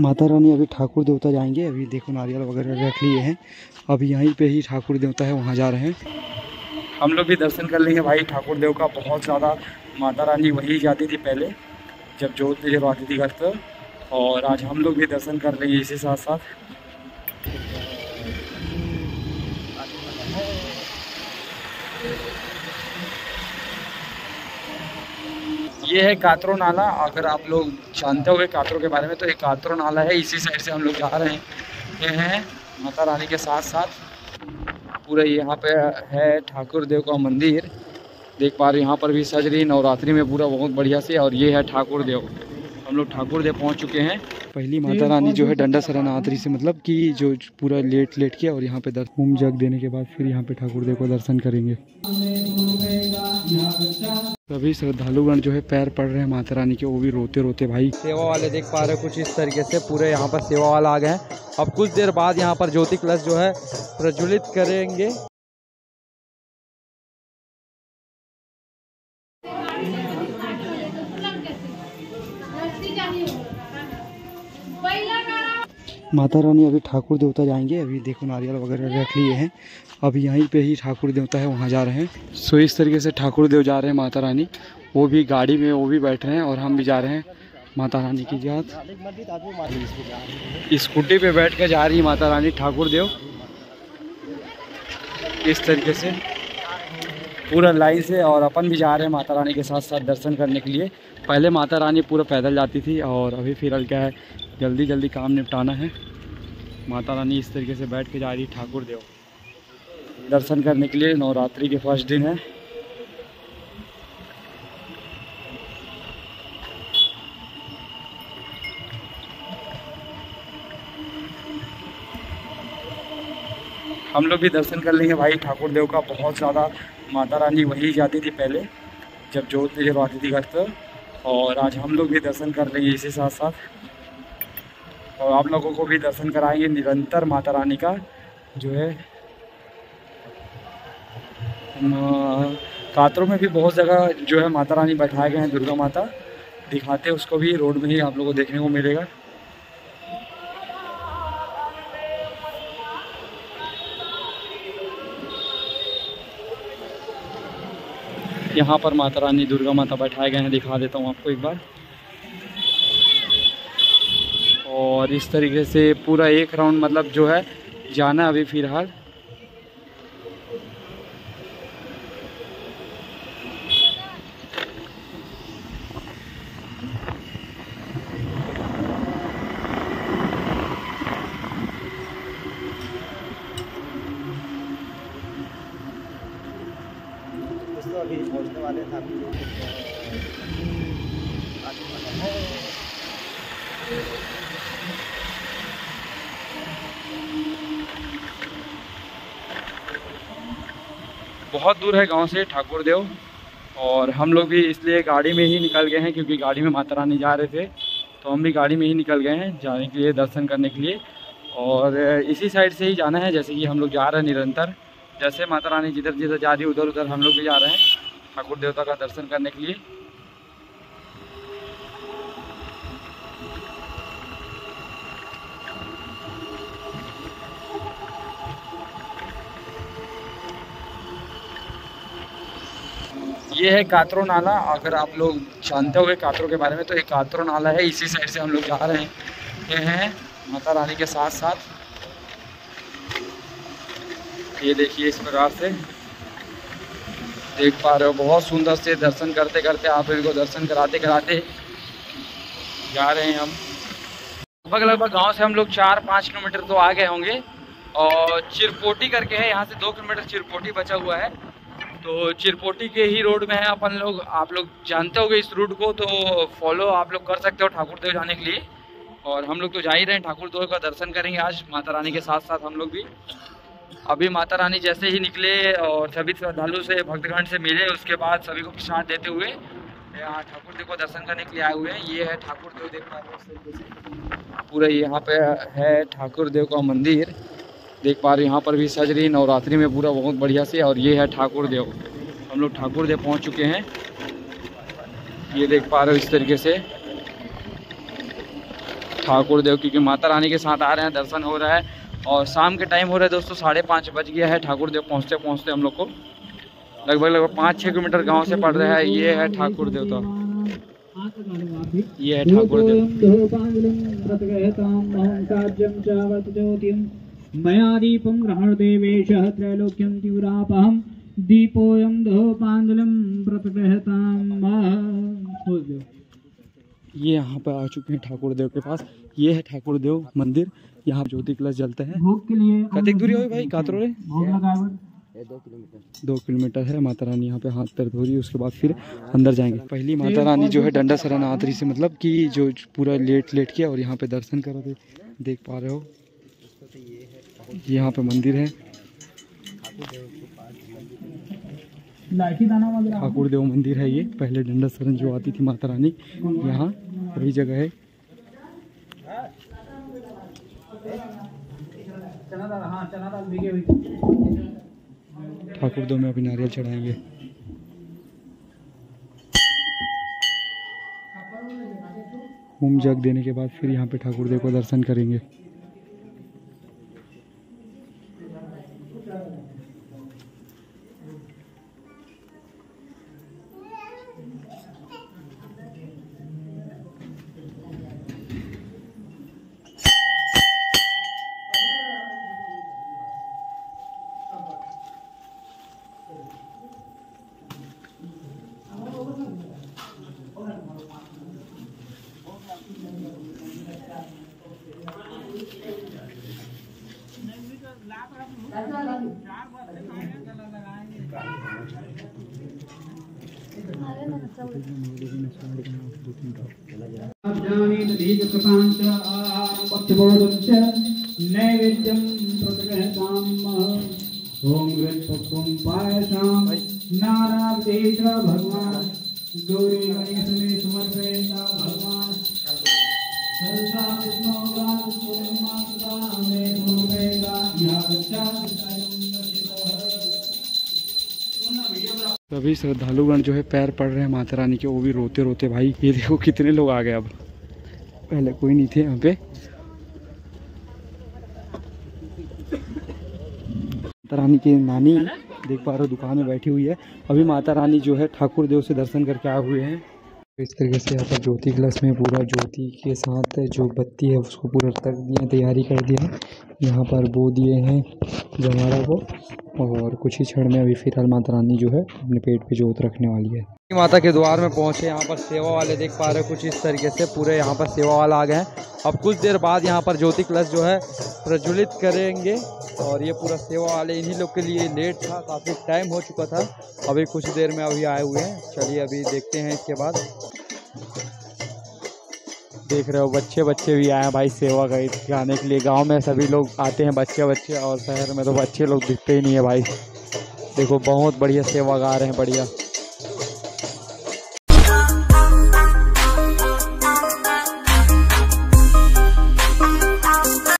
माता रानी अभी ठाकुर देवता जाएंगे। अभी देखो नारियल वगैरह रख लिए हैं, अभी यहीं पे ही ठाकुर देवता है, वहाँ जा रहे हैं। हम लोग भी दर्शन कर लेंगे भाई ठाकुर देव का। बहुत ज़्यादा माता रानी वहीं जाती थी पहले, जब जोत नजर आती थी घर पर, और आज हम लोग भी दर्शन कर लेंगे इसी साथ साथ। ये है कातरो नाला, अगर आप लोग जानते होंगे कातरो के बारे में, तो ये कातरो नाला है, इसी साइड से हम लोग जा रहे हैं माता रानी के साथ साथ। पूरा यहाँ पे है ठाकुर देव का मंदिर, देख पा रहे हो। यहाँ पर भी सज रही नवरात्रि में पूरा बहुत बढ़िया से। और ये है ठाकुर देव, हम लोग ठाकुर देव पहुँच चुके हैं। पहली माता रानी जो है डंडा शरणात्री से, मतलब कि जो पूरा लेट लेट के, और यहाँ पे होम जग देने के बाद फिर यहाँ पे ठाकुर देव को दर्शन करेंगे। सभी श्रद्धालुगण जो है पैर पड़ रहे हैं माता रानी के, वो भी रोते रोते। भाई सेवा वाले देख पा रहे हो कुछ इस तरीके से पूरे यहाँ पर सेवा वाला आ गए हैं। अब कुछ देर बाद यहाँ पर ज्योति कलश जो है प्रज्वलित करेंगे। माता रानी अभी ठाकुर देवता जाएंगे। अभी देखो नारियल वगैरह रख लिए हैं, अभी यहीं पे ही ठाकुर देवता है, वहाँ जा रहे हैं। सो इस तरीके से ठाकुर देव जा रहे हैं माता रानी, वो भी गाड़ी में, वो भी बैठ रहे हैं, और हम भी जा रहे हैं माता रानी की याद। स्कूटी पे बैठ कर जा रही है माता रानी ठाकुर देव। इस तरीके से पूरा लाइन से, और अपन भी जा रहे हैं माता रानी के साथ साथ दर्शन करने के लिए। पहले माता रानी पूरा पैदल जाती थी, और अभी फिलहाल क्या है, जल्दी जल्दी काम निपटाना है। माता रानी इस तरीके से बैठ के जा रही ठाकुर देव दर्शन करने के लिए। नवरात्रि के फर्स्ट दिन है। हम लोग भी दर्शन कर लेंगे भाई ठाकुर देव का। बहुत ज़्यादा माता रानी वहीं जाती थी पहले, जब जोत नजर आती थी घर पर, और आज हम लोग भी दर्शन कर लेंगे इसी साथ साथ। और आप लोगों को भी दर्शन कराएंगे निरंतर माता रानी का जो है। कातरों में भी बहुत जगह जो है माता रानी बैठाए गए हैं, दुर्गा माता दिखाते हैं, उसको भी रोड में ही आप लोगों को देखने को मिलेगा। यहाँ पर माता रानी दुर्गा माता बैठाए गए हैं, दिखा देता हूँ आपको एक बार। और इस तरीके से पूरा एक राउंड मतलब जो है जाना अभी फिलहाल। बहुत दूर है गांव से ठाकुर देव, और हम लोग भी इसलिए गाड़ी में ही निकल गए हैं, क्योंकि गाड़ी में माता रानी जा रहे थे, तो हम भी गाड़ी में ही निकल गए हैं जाने के लिए, दर्शन करने के लिए। और इसी साइड से ही जाना है, जैसे कि हम लोग जा रहे हैं निरंतर, जैसे माता रानी जिधर जिधर जा रही है उधर उधर हम लोग भी जा रहे हैं ठाकुर देवता का दर्शन करने के लिए। ये है कातरो नाला, अगर आप लोग जानते होंगे कातरो के बारे में, तो ये कातरो नाला है, इसी साइड से हम लोग जा रहे हैं माता रानी के साथ साथ। ये देखिए इस प्रकार से देख पा रहे हो, बहुत सुंदर से दर्शन करते करते आप इनको दर्शन कराते कराते जा रहे हैं हम। लगभग लगभग गांव से हम लोग 4-5 किलोमीटर तो आ गए होंगे, और चिरपोटी करके है, यहाँ से 2 किलोमीटर चिरपोटी बचा हुआ है, तो चिरपोटी के ही रोड में है अपन लोग। आप लोग जानते होंगे इस रूट को, तो फॉलो आप लोग कर सकते हो ठाकुर देव जाने के लिए। और हम लोग तो जा ही रहे हैं, ठाकुर देव का दर्शन करेंगे आज माता रानी के साथ साथ हम लोग भी। अभी माता रानी जैसे ही निकले और सभी श्रद्धालु से, भक्तगण से मिले, उसके बाद सभी को प्रसाद देते हुए यहाँ ठाकुर देव को दर्शन करने के लिए आए हुए हैं। ये है ठाकुर देव, देख पा रहे हो पूरा यहाँ पे है ठाकुर देव का मंदिर, देख पा रहे हो। यहाँ पर भी सज रही नवरात्रि में पूरा बहुत बढ़िया से। और ये है ठाकुर देव, हम लोग ठाकुर देव पहुँच चुके हैं। ये देख पा रहे हो इस तरीके से ठाकुर देव, क्योंकि माता रानी के साथ आ रहे हैं, दर्शन हो रहा है। और शाम के टाइम हो रहा है दोस्तों, 5:30 बज गया है। ठाकुर देव पहुँचते पहुँचते हम लोग को लगभग 5-6 किलोमीटर गांव से पड़ रहा है। ये है ठाकुर देव, तो ये है ठाकुर देव। मया दीपं ग्रहण देवेशः त्रैलोक्यं द्युरापहं दीपोऽयं दोपांगलं प्रतटहतां। ये यहाँ पर आ चुके हैं ठाकुर देव के पास। ये है ठाकुर देव मंदिर, यहाँ ज्योति कलश जलते हैं। भोग के लिए कितनी दूरी हो भाई कातरोले? भोग लगावट 2 किलोमीटर है। माता रानी यहाँ पे हाथ पैर धो रही है, उसके बाद फिर अंदर जाएंगे। पहली माता रानी जो है डंडा शरणात्री से, मतलब कि जो पूरा लेट किया और यहाँ पे दर्शन करा दे, देख पा रहे हो। यहाँ पे मंदिर है ठाकुर देव मंदिर है। ये पहले डंडा शरण जो आती थी माता रानी, यहाँ वही जगह है। ठाकुर देव में अभी नारियल चढ़ाएंगे। होम जग देने के बाद फिर यहाँ पे ठाकुर देव को दर्शन करेंगे। सभी श्रद्धालुगण जो है पैर पड़ रहे हैं माता रानी के, वो भी रोते रोते। भाई ये देखो कितने लोग आ गए, अब पहले कोई नहीं थे यहाँ पे। माता रानी की नानी देख पा रहे हो दुकान में बैठी हुई है। अभी माता रानी जो है ठाकुर देव से दर्शन करके आए हुए हैं। इस तरीके से यहाँ पर ज्योति क्लास में पूरा ज्योति के साथ जो बत्ती है उसको पूरा रख दिए, तैयारी कर दी है। यहाँ पर बो दिए हैं जमारा को, और कुछ ही क्षण में अभी फिलहाल माता रानी जो है अपने पेट पे जोत रखने वाली है। माता के द्वार में पहुँचे, यहाँ पर सेवा वाले देख पा रहे हो कुछ इस तरीके से पूरे यहाँ पर सेवा वाला आ गए हैं। अब कुछ देर बाद यहाँ पर ज्योति कलश जो है प्रज्वलित करेंगे, और ये पूरा सेवा वाले इन्हीं लोग के लिए लेट था, काफ़ी टाइम हो चुका था। अभी कुछ देर में अभी आए हुए हैं। चलिए अभी देखते हैं इसके बाद। देख रहे हो बच्चे भी आए हैं भाई सेवा कराने के लिए। गांव में सभी लोग आते हैं बच्चे, और शहर में तो बच्चे लोग दिखते ही नहीं है भाई। देखो बहुत बढ़िया सेवा गा रहे हैं, बढ़िया।